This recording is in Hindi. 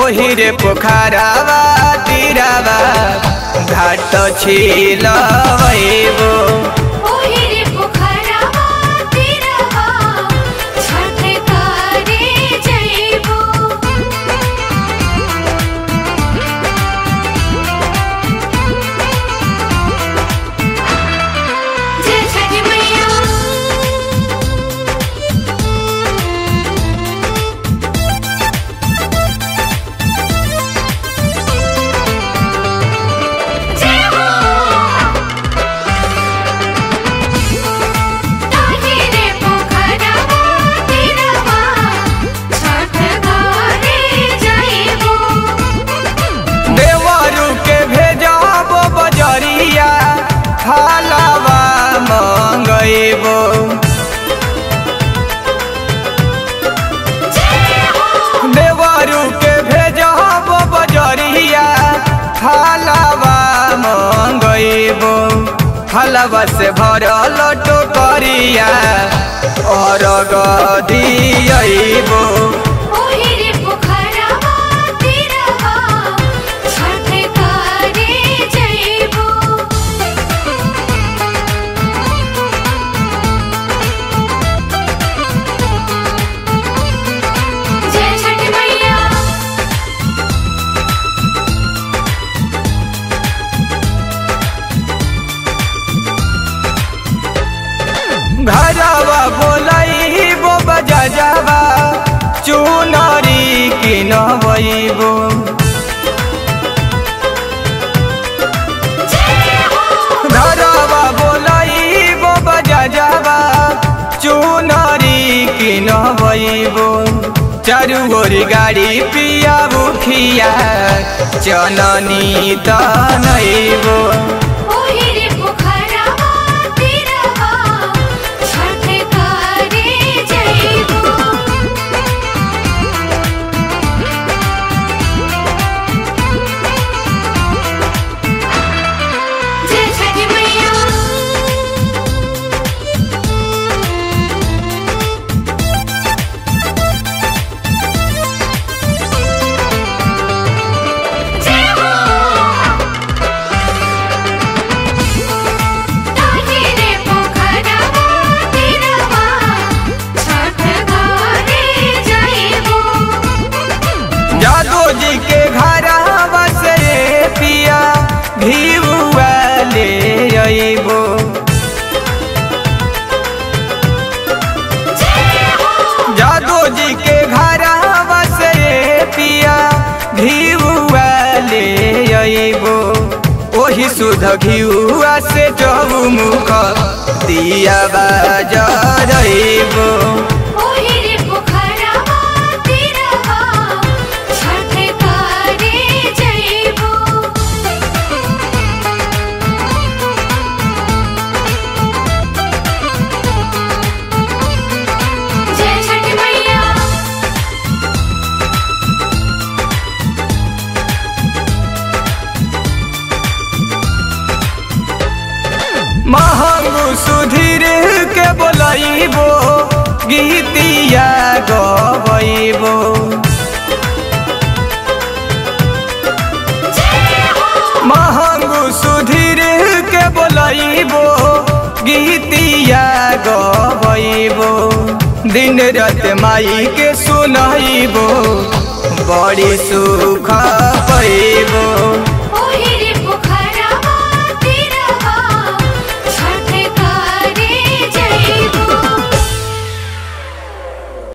ओहिरे पोखरावा तीरावा घाट छिलैबो ओहिरे पोखरावा तीरावा छठ करे जइबो जय छठ मैया। देवरू के भेजब बजरिया हलवा मंगेबो हलवा से भरल टोकरिया अरग दियबो घरवा बोलैबो बजजवा चुनरी किनबैबो घरवा बोलैबो बजजवा चुनरी किनबैबो चारू ओर गाड़ी पिया बुखिया चननी तनैबो जादोजी के घरवा से पिया घीउआ ले अइबो ओहि सुध घीउआ से चौमुख दिया बजरइबो सुधीर के बोलैबो गीतिया गबैबो महंगू सुधीर के बोलैबो गीतिया गबैबो दिन रात माई के सुनैबो बड़ी सुख पैबो।